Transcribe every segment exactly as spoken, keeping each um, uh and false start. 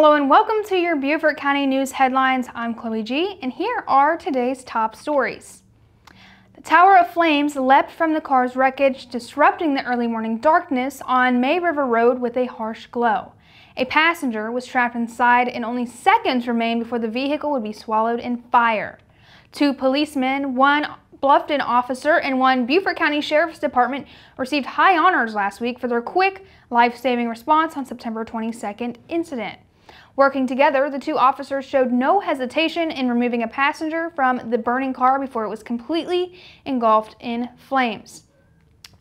Hello and welcome to your Beaufort County News Headlines. I'm Chloe Gee, and here are today's top stories. The tower of flames leapt from the car's wreckage, disrupting the early morning darkness on May River Road with a harsh glow. A passenger was trapped inside, and only seconds remained before the vehicle would be swallowed in fire. Two policemen, one Bluffton officer, and one Beaufort County Sheriff's Department received high honors last week for their quick, life-saving response on September twenty-second incident. Working together, the two officers showed no hesitation in removing a passenger from the burning car before it was completely engulfed in flames.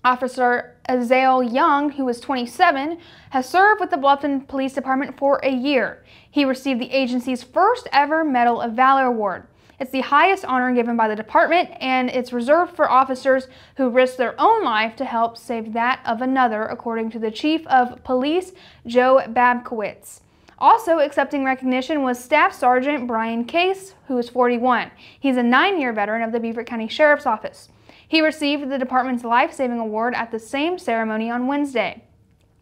Officer Azahel Young, who was twenty-seven, has served with the Bluffton Police Department for a year. He received the agency's first ever Medal of Valor Award. It's the highest honor given by the department, and it's reserved for officers who risk their own life to help save that of another, according to the Chief of Police, Joe Babkiewicz. Also accepting recognition was Staff Sergeant Brian Kaase, who is forty-one. He's a nine-year veteran of the Beaufort County Sheriff's Office. He received the department's Life Saving Award at the same ceremony on Wednesday.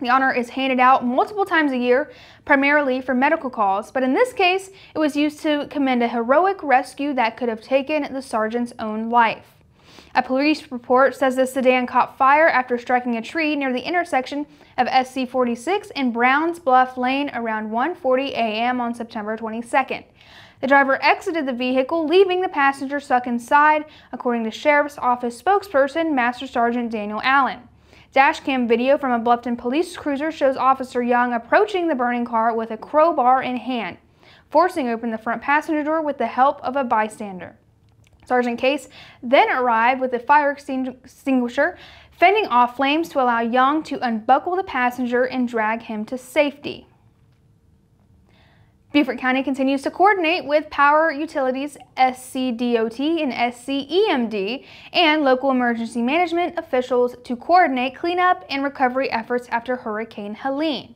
The honor is handed out multiple times a year, primarily for medical calls, but in this case, it was used to commend a heroic rescue that could have taken the sergeant's own life. A police report says the sedan caught fire after striking a tree near the intersection of S C forty-six and Brown's Bluff Lane around one forty a m on September twenty-second. The driver exited the vehicle, leaving the passenger stuck inside, according to Sheriff's Office spokesperson Master Sergeant Daniel Allen. Dashcam video from a Bluffton police cruiser shows Officer Young approaching the burning car with a crowbar in hand, forcing open the front passenger door with the help of a bystander. Sergeant Kaase then arrived with a fire extinguisher, fending off flames to allow Young to unbuckle the passenger and drag him to safety. Beaufort County continues to coordinate with Power Utilities, S C D O T, and S C E M D, and local emergency management officials to coordinate cleanup and recovery efforts after Hurricane Helene.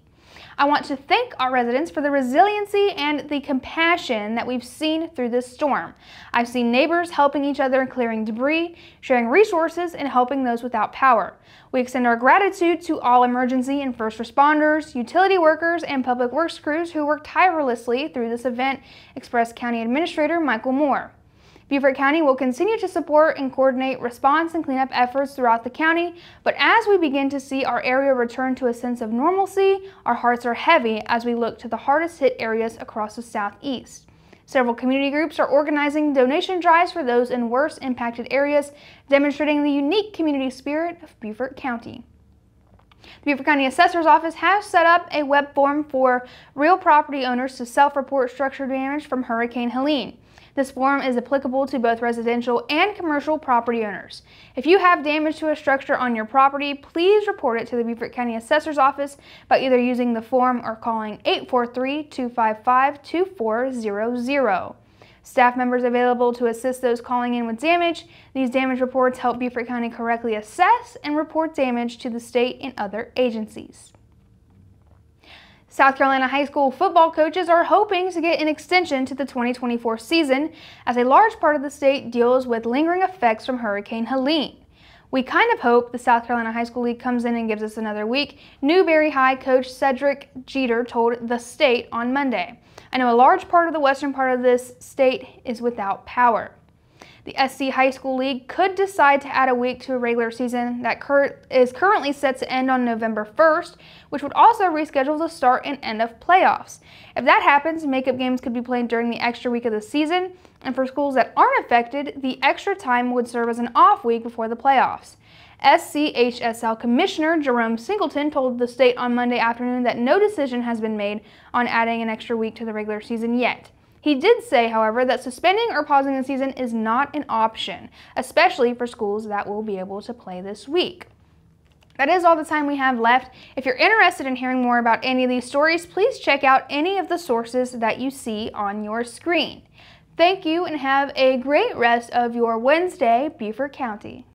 I want to thank our residents for the resiliency and the compassion that we've seen through this storm. I've seen neighbors helping each other in clearing debris, sharing resources, and helping those without power. We extend our gratitude to all emergency and first responders, utility workers, and public works crews who worked tirelessly through this event, expressed County Administrator Michael Moore. Beaufort County will continue to support and coordinate response and cleanup efforts throughout the county, but as we begin to see our area return to a sense of normalcy, our hearts are heavy as we look to the hardest hit areas across the southeast. Several community groups are organizing donation drives for those in worse impacted areas, demonstrating the unique community spirit of Beaufort County. The Beaufort County Assessor's Office has set up a web form for real property owners to self-report structure damage from Hurricane Helene. This form is applicable to both residential and commercial property owners. If you have damage to a structure on your property, please report it to the Beaufort County Assessor's Office by either using the form or calling eight four three, two five five, two four zero zero. Staff members available to assist those calling in with damage. These damage reports help Beaufort County correctly assess and report damage to the state and other agencies. South Carolina high school football coaches are hoping to get an extension to the twenty twenty-four season as a large part of the state deals with lingering effects from Hurricane Helene. We kind of hope the South Carolina High School League comes in and gives us another week, Newberry High coach Cedric Jeter told The State on Monday. I know a large part of the western part of this state is without power. The S C High School League could decide to add a week to a regular season that cur is currently set to end on November first, which would also reschedule the start and end of playoffs. If that happens, makeup games could be played during the extra week of the season, and for schools that aren't affected, the extra time would serve as an off week before the playoffs. S C H S L Commissioner Jerome Singleton told The State on Monday afternoon that no decision has been made on adding an extra week to the regular season yet. He did say, however, that suspending or pausing the season is not an option, especially for schools that will be able to play this week. That is all the time we have left. If you're interested in hearing more about any of these stories, please check out any of the sources that you see on your screen. Thank you and have a great rest of your Wednesday, Beaufort County.